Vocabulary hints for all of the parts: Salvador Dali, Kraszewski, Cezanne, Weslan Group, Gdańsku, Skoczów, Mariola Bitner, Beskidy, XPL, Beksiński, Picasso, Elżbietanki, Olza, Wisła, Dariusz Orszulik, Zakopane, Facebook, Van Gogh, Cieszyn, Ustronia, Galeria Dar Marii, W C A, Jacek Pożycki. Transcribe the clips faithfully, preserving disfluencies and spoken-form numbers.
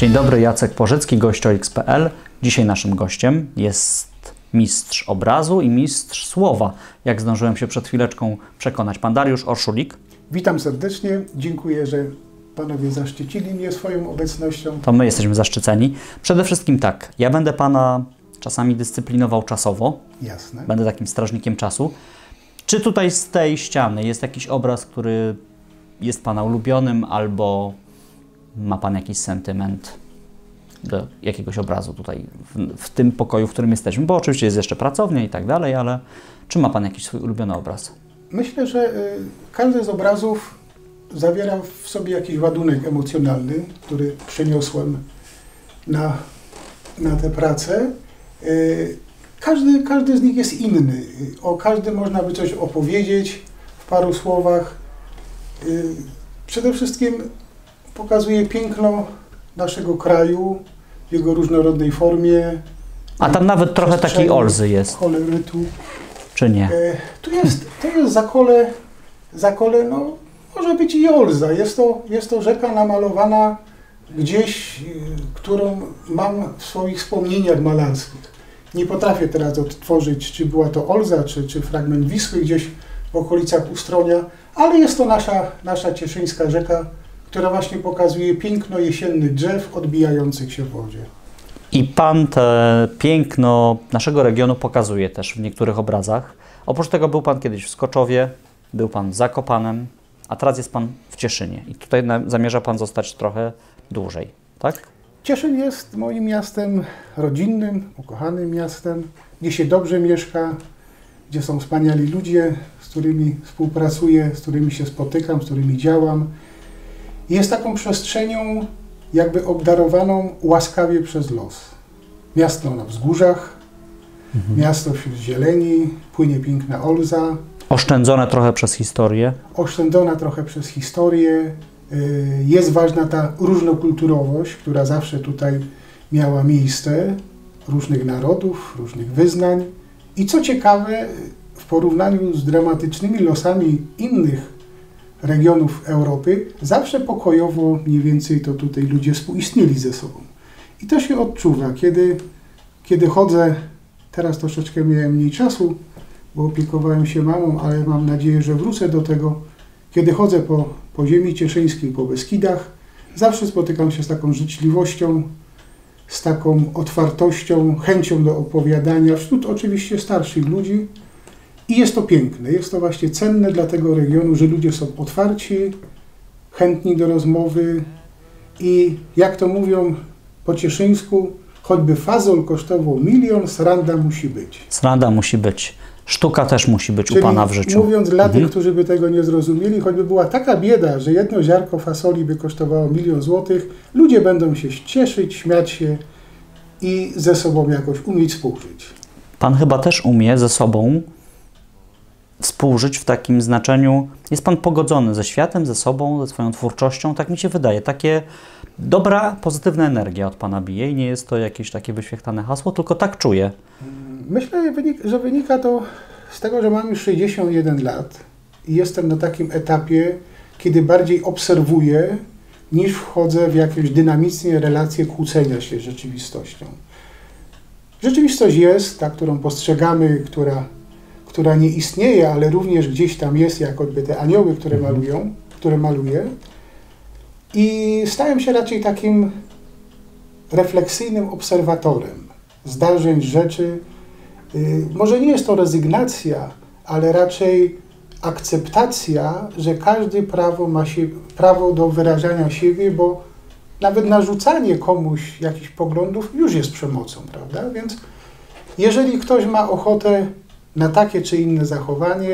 Dzień dobry, Jacek Pożycki, gość o X P L. Dzisiaj naszym gościem jest mistrz obrazu i mistrz słowa, jak zdążyłem się przed chwileczką przekonać. Pan Dariusz Orszulik. Witam serdecznie, dziękuję, że panowie zaszczycili mnie swoją obecnością. To my jesteśmy zaszczyceni. Przede wszystkim tak, ja będę pana czasami dyscyplinował czasowo. Jasne. Będę takim strażnikiem czasu. Czy tutaj z tej ściany jest jakiś obraz, który jest pana ulubionym, albo ma pan jakiś sentyment do jakiegoś obrazu tutaj w, w tym pokoju, w którym jesteśmy? Bo oczywiście jest jeszcze pracownia i tak dalej, ale czy ma pan jakiś swój ulubiony obraz? Myślę, że każdy z obrazów zawiera w sobie jakiś ładunek emocjonalny, który przeniosłem na, na tę pracę. Każdy, każdy z nich jest inny. O każdym można by coś opowiedzieć w paru słowach. Przede wszystkim pokazuje piękno naszego kraju w jego różnorodnej formie. A tam nawet trochę takiej Olzy jest. Kolorytu. Czy nie? E, tu jest, to jest Zakole, Zakole, no może być i Olza. Jest to, jest to rzeka namalowana gdzieś, którą mam w swoich wspomnieniach malarskich. Nie potrafię teraz odtworzyć, czy była to Olza, czy, czy fragment Wisły gdzieś w okolicach Ustronia, ale jest to nasza, nasza cieszyńska rzeka, która właśnie pokazuje piękno jesiennych drzew odbijających się w wodzie. I pan te piękno naszego regionu pokazuje też w niektórych obrazach. Oprócz tego był pan kiedyś w Skoczowie, był pan w Zakopanem, a teraz jest pan w Cieszynie. I tutaj zamierza pan zostać trochę dłużej, tak? Cieszyn jest moim miastem rodzinnym, ukochanym miastem, gdzie się dobrze mieszka, gdzie są wspaniali ludzie, z którymi współpracuję, z którymi się spotykam, z którymi działam. Jest taką przestrzenią jakby obdarowaną łaskawie przez los. Miasto na wzgórzach, mhm. miasto wśród zieleni, płynie piękna Olza. Oszczędzona trochę przez historię. Oszczędzona trochę przez historię. Jest ważna ta różnokulturowość, która zawsze tutaj miała miejsce, różnych narodów, różnych wyznań. I co ciekawe, w porównaniu z dramatycznymi losami innych regionów Europy, zawsze pokojowo mniej więcej to tutaj ludzie współistnieli ze sobą. I to się odczuwa, kiedy, kiedy chodzę, teraz troszeczkę miałem mniej czasu, bo opiekowałem się mamą, ale mam nadzieję, że wrócę do tego. Kiedy chodzę po, po ziemi cieszyńskiej, po Beskidach, zawsze spotykam się z taką życzliwością, z taką otwartością, chęcią do opowiadania, wśród oczywiście starszych ludzi. I jest to piękne, jest to właśnie cenne dla tego regionu, że ludzie są otwarci, chętni do rozmowy i jak to mówią po cieszyńsku, choćby fazol kosztował milion, sranda musi być. Sranda musi być. Sztuka też musi być czyli u pana w życiu. Mówiąc dla mhm. tych, którzy by tego nie zrozumieli, choćby była taka bieda, że jedno ziarnko fasoli by kosztowało milion złotych, ludzie będą się cieszyć, śmiać się i ze sobą jakoś umieć współżyć. Pan chyba też umie ze sobą współżyć w takim znaczeniu. Jest pan pogodzony ze światem, ze sobą, ze swoją twórczością. Tak mi się wydaje. Takie dobra, pozytywna energia od pana bije i nie jest to jakieś takie wyświechtane hasło, tylko tak czuję. Myślę, że wynika to z tego, że mam już sześćdziesiąt jeden lat i jestem na takim etapie, kiedy bardziej obserwuję, niż wchodzę w jakieś dynamiczne relacje kłócenia się z rzeczywistością. Rzeczywistość jest, ta, którą postrzegamy, która która nie istnieje, ale również gdzieś tam jest, jak choćby te anioły, które malują, które maluję. I stałem się raczej takim refleksyjnym obserwatorem zdarzeń, rzeczy. Może nie jest to rezygnacja, ale raczej akceptacja, że każdy prawo ma się, prawo do wyrażania siebie, bo nawet narzucanie komuś jakichś poglądów już jest przemocą, prawda? Więc jeżeli ktoś ma ochotę na takie czy inne zachowanie,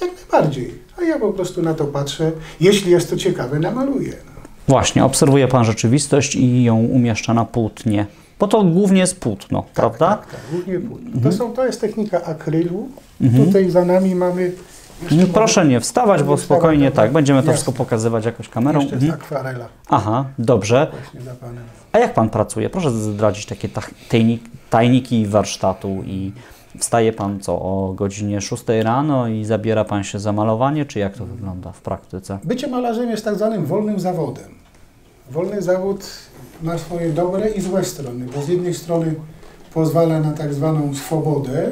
jak najbardziej. A ja po prostu na to patrzę. Jeśli jest to ciekawe, namaluję. No. Właśnie, obserwuje pan rzeczywistość i ją umieszcza na płótnie. Bo to głównie jest płótno, tak, prawda? Tak, tak, głównie płótno. Mhm. To, są, to jest technika akrylu. Mhm. Tutaj za nami mamy... No, proszę mamy... nie wstawać, bo spokojnie wstawać, tak. Będziemy to jasne. Wszystko pokazywać jakoś kamerą. Jeszcze mhm. jest akwarela. Aha, dobrze. Właśnie za panem. A jak pan pracuje? Proszę zdradzić takie tajnik, tajniki warsztatu i... Wstaje pan co, o godzinie szóstej rano i zabiera pan się za malowanie, czy jak to wygląda w praktyce? Bycie malarzem jest tak zwanym wolnym zawodem. Wolny zawód ma swoje dobre i złe strony, bo z jednej strony pozwala na tak zwaną swobodę,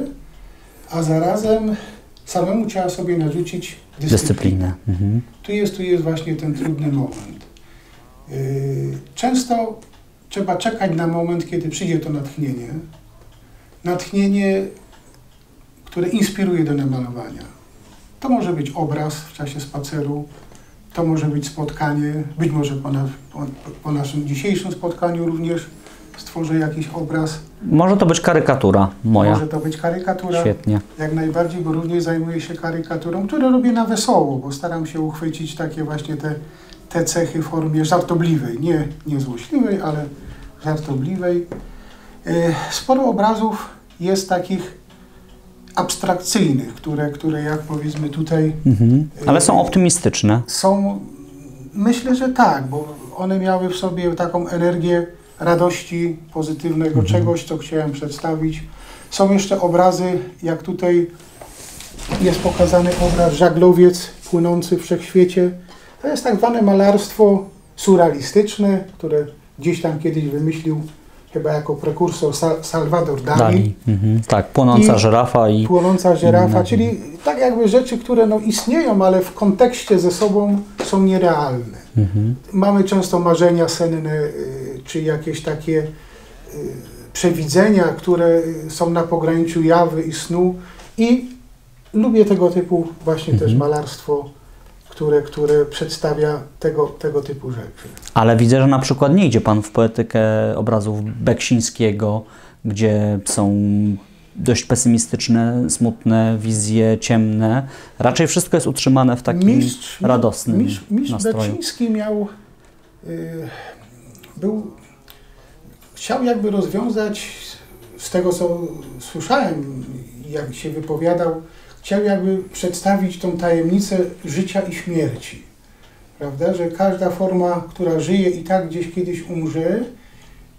a zarazem samemu trzeba sobie narzucić dyscyplinę. Dyscyplinę. Mhm. Tu jest, tu jest właśnie ten trudny moment. Yy, często trzeba czekać na moment, kiedy przyjdzie to natchnienie. Natchnienie, które inspiruje do namalowania. To może być obraz w czasie spaceru, to może być spotkanie, być może po, na, po, po naszym dzisiejszym spotkaniu również stworzę jakiś obraz. Może to być karykatura moja. Może to być karykatura. Świetnie. Jak najbardziej, bo również zajmuję się karykaturą, którą robię na wesoło, bo staram się uchwycić takie właśnie te, te cechy w formie żartobliwej, nie, nie złośliwej, ale żartobliwej. Sporo obrazów jest takich abstrakcyjnych, które, które jak powiedzmy tutaj... Mhm. Ale są optymistyczne. Są, myślę, że tak, bo one miały w sobie taką energię radości, pozytywnego mhm. czegoś, co chciałem przedstawić. Są jeszcze obrazy, jak tutaj jest pokazany obraz żaglowiec płynący w wszechświecie. To jest tak zwane malarstwo surrealistyczne, które gdzieś tam kiedyś wymyślił chyba jako prekursor Salvador Dali. Dali. Mhm. Tak, płonąca I żyrafa i... Płonąca żyrafa, czyli tak jakby rzeczy, które no istnieją, ale w kontekście ze sobą są nierealne. Mhm. Mamy często marzenia senne, czy jakieś takie przewidzenia, które są na pograniczu jawy i snu. I lubię tego typu właśnie mhm. też malarstwo, Które, które przedstawia tego, tego typu rzeczy. Ale widzę, że na przykład nie idzie Pan w poetykę obrazów Beksińskiego, gdzie są dość pesymistyczne, smutne wizje, ciemne. Raczej wszystko jest utrzymane w takim mistrz, radosnym mistrz, mistrz nastroju. Beksiński miał, yy, był, chciał jakby rozwiązać, z tego co słyszałem, jak się wypowiadał, chciał jakby przedstawić tą tajemnicę życia i śmierci, prawda, że każda forma, która żyje i tak gdzieś kiedyś umrze,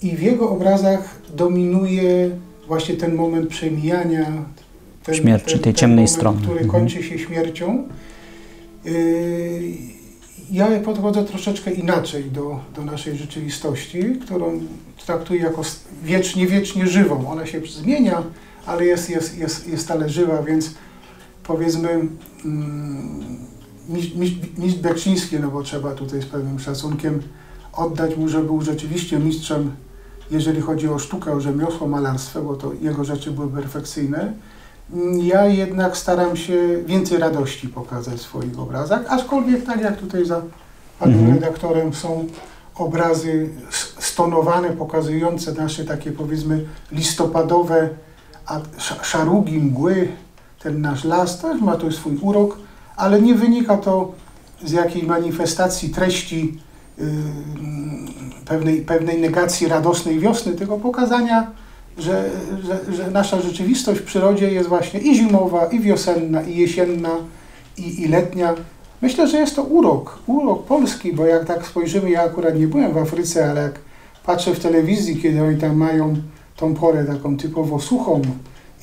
i w jego obrazach dominuje właśnie ten moment przemijania, ten, śmierci, ten, tej ten ciemnej moment, strony, który mhm. kończy się śmiercią. Yy, ja podchodzę troszeczkę inaczej do, do naszej rzeczywistości, którą traktuję jako wiecznie, wiecznie żywą. Ona się zmienia, ale jest, jest, jest, jest stale żywa, więc powiedzmy, mistrz Beksiński, no bo trzeba tutaj z pewnym szacunkiem oddać mu, że był rzeczywiście mistrzem, jeżeli chodzi o sztukę, o rzemiosło, malarstwo, bo to jego rzeczy były perfekcyjne. Ja jednak staram się więcej radości pokazać w swoich obrazach, aczkolwiek tak jak tutaj za panem mhm. redaktorem są obrazy stonowane, pokazujące nasze takie powiedzmy listopadowe szarugi, mgły. Ten nasz las też ma tu swój urok, ale nie wynika to z jakiejś manifestacji treści yy, pewnej, pewnej negacji radosnej wiosny, tylko pokazania, że, że, że nasza rzeczywistość w przyrodzie jest właśnie i zimowa, i wiosenna, i jesienna, i, i letnia. Myślę, że jest to urok, urok polski, bo jak tak spojrzymy, ja akurat nie byłem w Afryce, ale jak patrzę w telewizji, kiedy oni tam mają tą porę taką typowo suchą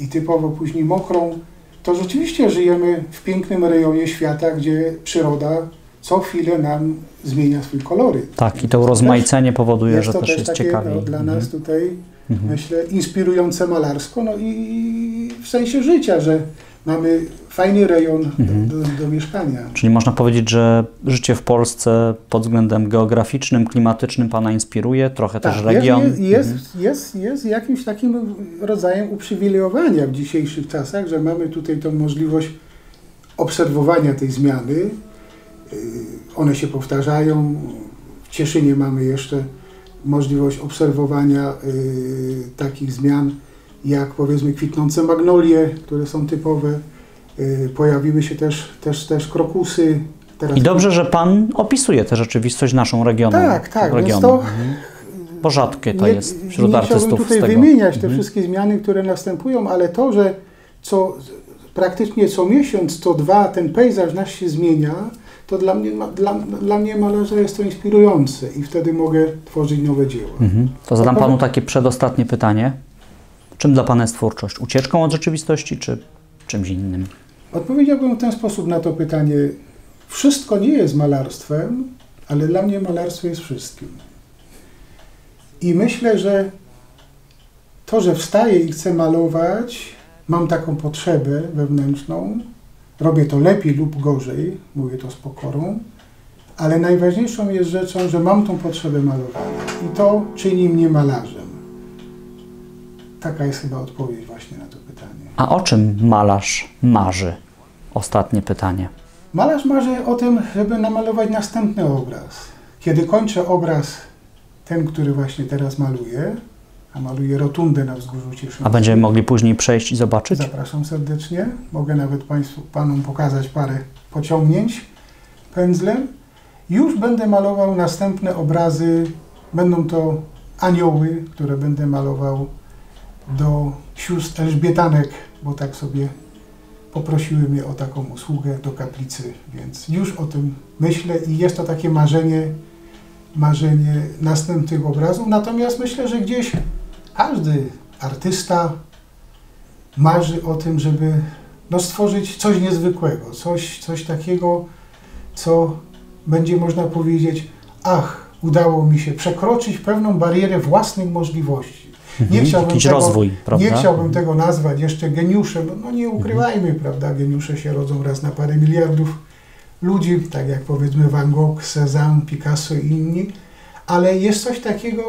i typowo później mokrą, to rzeczywiście żyjemy w pięknym rejonie świata, gdzie przyroda co chwilę nam zmienia swoje kolory. Tak, i to urozmaicenie powoduje, że też jest ciekawie. No, dla nas tutaj, mhm. myślę, inspirujące malarsko, no i w sensie życia, że mamy fajny rejon mhm. do, do, do mieszkania. Czyli można powiedzieć, że życie w Polsce pod względem geograficznym, klimatycznym Pana inspiruje, trochę tak, też region. Jest, jest, mhm. jest, jest jakimś takim rodzajem uprzywilejowania w dzisiejszych czasach, że mamy tutaj tą możliwość obserwowania tej zmiany. One się powtarzają. W Cieszynie mamy jeszcze możliwość obserwowania y, takich zmian, jak powiedzmy kwitnące magnolie, które są typowe. Yy, pojawiły się też, też, też krokusy. Teraz I dobrze, że Pan opisuje tę rzeczywistość naszą regionu. Tak, tak. Regionu. To, bo rzadkie to nie, jest wśród nie artystów. Nie chciałbym tutaj wymieniać te mhm. wszystkie zmiany, które następują, ale to, że co, praktycznie co miesiąc, co dwa ten pejzaż nasz się zmienia, to dla mnie, dla, dla mnie malarza jest to inspirujące i wtedy mogę tworzyć nowe dzieła. Mhm. To zadam Panu takie przedostatnie pytanie. Czym dla Pana jest twórczość? Ucieczką od rzeczywistości, czy czymś innym? Odpowiedziałbym w ten sposób na to pytanie. Wszystko nie jest malarstwem, ale dla mnie malarstwo jest wszystkim. I myślę, że to, że wstaję i chcę malować, mam taką potrzebę wewnętrzną, robię to lepiej lub gorzej, mówię to z pokorą, ale najważniejszą jest rzeczą, że mam tą potrzebę malowania i to czyni mnie malarzem. Taka jest chyba odpowiedź właśnie na to pytanie. A o czym malarz marzy? Ostatnie pytanie. Malarz marzy o tym, żeby namalować następny obraz. Kiedy kończę obraz, ten, który właśnie teraz maluję, a maluję rotundę na wzgórzu Cieszyńskim. A będziemy mogli później przejść i zobaczyć? Zapraszam serdecznie. Mogę nawet Państwu, Panom pokazać parę pociągnięć pędzlem. Już będę malował następne obrazy. Będą to anioły, które będę malował do sióstr Elżbietanek, bo tak sobie poprosiły mnie o taką usługę do kaplicy, więc już o tym myślę i jest to takie marzenie, marzenie następnych obrazów. Natomiast myślę, że gdzieś każdy artysta marzy o tym, żeby no, stworzyć coś niezwykłego, coś, coś takiego, co będzie można powiedzieć, ach, udało mi się przekroczyć pewną barierę własnych możliwości. Nie chciałbym, jakiś tego, rozwój, nie chciałbym tego nazwać jeszcze geniuszem, no nie ukrywajmy, prawda, geniusze się rodzą raz na parę miliardów ludzi, tak jak powiedzmy Van Gogh, Cezanne, Picasso i inni, ale jest coś takiego,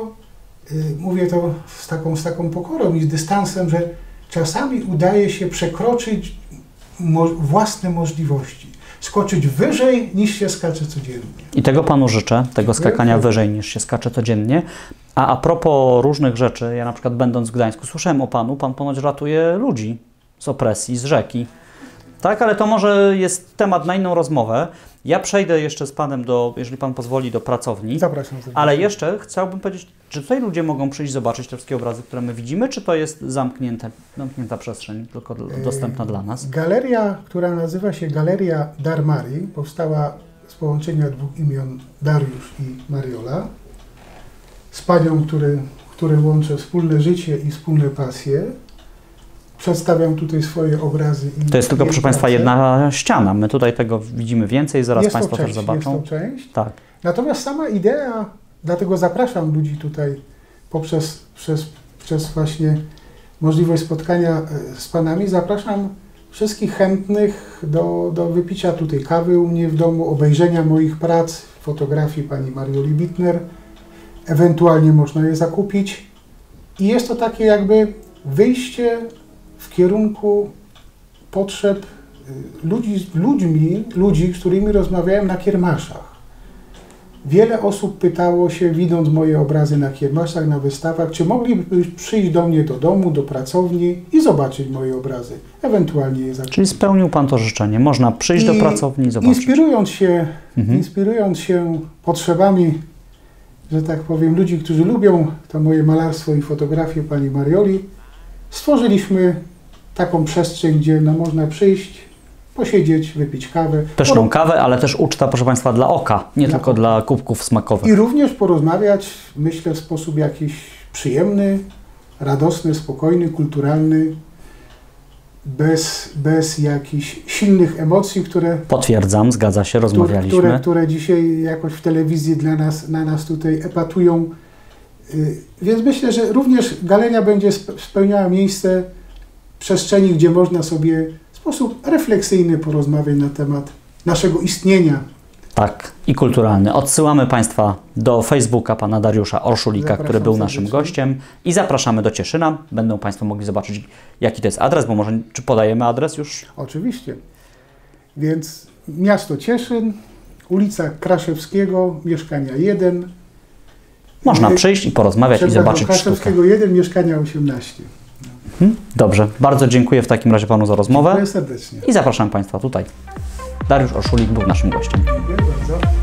yy, mówię to z taką, z taką pokorą i z dystansem, że czasami udaje się przekroczyć mo- własne możliwości, skoczyć wyżej niż się skacze codziennie. I tego Panu życzę, tego skakania wyżej niż się skacze codziennie. A a propos różnych rzeczy, ja na przykład będąc w Gdańsku słyszałem o Panu, Pan ponoć ratuje ludzi z opresji, z rzeki. Tak, ale to może jest temat na inną rozmowę. Ja przejdę jeszcze z Panem do, jeżeli Pan pozwoli, do pracowni. Zapraszam. Ale jeszcze chciałbym powiedzieć, czy tutaj ludzie mogą przyjść zobaczyć te wszystkie obrazy, które my widzimy, czy to jest zamknięte, zamknięta przestrzeń, tylko dostępna dla nas? Galeria, która nazywa się Galeria Dar Marii, powstała z połączenia dwóch imion Dariusz i Mariola. Z panią, który, który łączy wspólne życie i wspólne pasje. Przedstawiam tutaj swoje obrazy. I to jest tylko, proszę Państwa, jedna ściana. My tutaj tego widzimy więcej, zaraz jest Państwo część, też zobaczą. Jest to część. Tak. Natomiast sama idea, dlatego zapraszam ludzi tutaj poprzez przez, przez właśnie możliwość spotkania z Panami, zapraszam wszystkich chętnych do, do wypicia tutaj kawy u mnie w domu, obejrzenia moich prac, fotografii Pani Marioli Bitner. Ewentualnie można je zakupić. I jest to takie jakby wyjście w kierunku potrzeb ludzi, ludźmi, ludzi, z którymi rozmawiałem na kiermaszach. Wiele osób pytało się, widząc moje obrazy na kiermaszach, na wystawach, czy mogliby przyjść do mnie do domu, do pracowni i zobaczyć moje obrazy, ewentualnie je zakupić. Czyli spełnił Pan to życzenie, można przyjść I do pracowni i zobaczyć. Inspirując się, mhm. inspirując się potrzebami, że tak powiem, ludzi, którzy lubią to moje malarstwo i fotografię Pani Marioli, stworzyliśmy taką przestrzeń, gdzie no, można przyjść, posiedzieć, wypić kawę. Pyszną kawę, ale też uczta, proszę Państwa, dla oka, nie dla tylko oka. Dla kubków smakowych. I również porozmawiać, myślę, w sposób jakiś przyjemny, radosny, spokojny, kulturalny, bez, bez jakichś silnych emocji, które... Potwierdzam, zgadza się, rozmawialiśmy. Które, które dzisiaj jakoś w telewizji dla nas, na nas tutaj epatują. Więc myślę, że również galeria będzie spełniała miejsce przestrzeni, gdzie można sobie w sposób refleksyjny porozmawiać na temat naszego istnienia. Tak, i kulturalny. Odsyłamy Państwa do Facebooka Pana Dariusza Orszulika, zapraszam, który był naszym gościem i zapraszamy do Cieszyna. Będą Państwo mogli zobaczyć, jaki to jest adres, bo może czy podajemy adres już? Oczywiście. Więc miasto Cieszyn, ulica Kraszewskiego, mieszkania jeden. Można przyjść i porozmawiać i zobaczyć sztukę. jeden, mieszkania osiemnaście. Dobrze, bardzo dziękuję w takim razie Panu za rozmowę. Dziękuję serdecznie. I zapraszam Państwa tutaj. Dariusz Orszulik był naszym gościem. Dziękuję bardzo.